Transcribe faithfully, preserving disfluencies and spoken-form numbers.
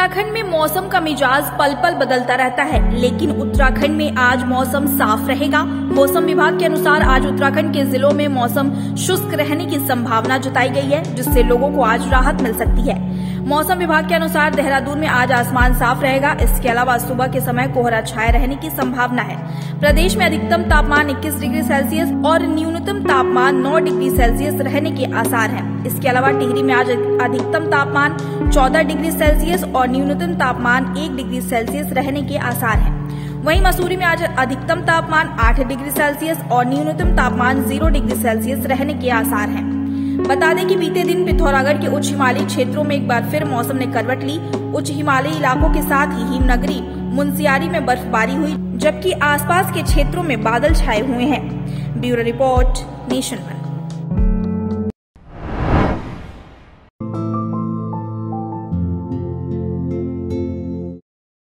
उत्तराखंड में मौसम का मिजाज पल पल बदलता रहता है, लेकिन उत्तराखंड में आज मौसम साफ रहेगा। मौसम विभाग के अनुसार आज उत्तराखंड के जिलों में मौसम शुष्क रहने की संभावना जताई गई है, जिससे लोगों को आज राहत मिल सकती है। मौसम विभाग के अनुसार देहरादून में आज आसमान साफ रहेगा। इसके अलावा सुबह के समय कोहरा छाये रहने की संभावना है। प्रदेश में अधिकतम तापमान इक्कीस डिग्री सेल्सियस और न्यूनतम तापमान नौ डिग्री सेल्सियस रहने के आसार हैं। इसके अलावा टिहरी में आज अधिकतम तापमान चौदह डिग्री सेल्सियस और न्यूनतम तापमान एक डिग्री सेल्सियस रहने के आसार हैं। वहीं मसूरी में आज अधिकतम तापमान आठ डिग्री सेल्सियस और न्यूनतम तापमान जीरो डिग्री सेल्सियस रहने के आसार हैं। बता दें कि बीते दिन पिथौरागढ़ के उच्च हिमालयी क्षेत्रों में एक बार फिर मौसम ने करवट ली। उच्च हिमालयी इलाकों के साथ ही हिमनगरी मुंसियारी में बर्फबारी हुई, जबकि आसपास के क्षेत्रों में बादल छाए हुए हैं। Bureau report, nation one.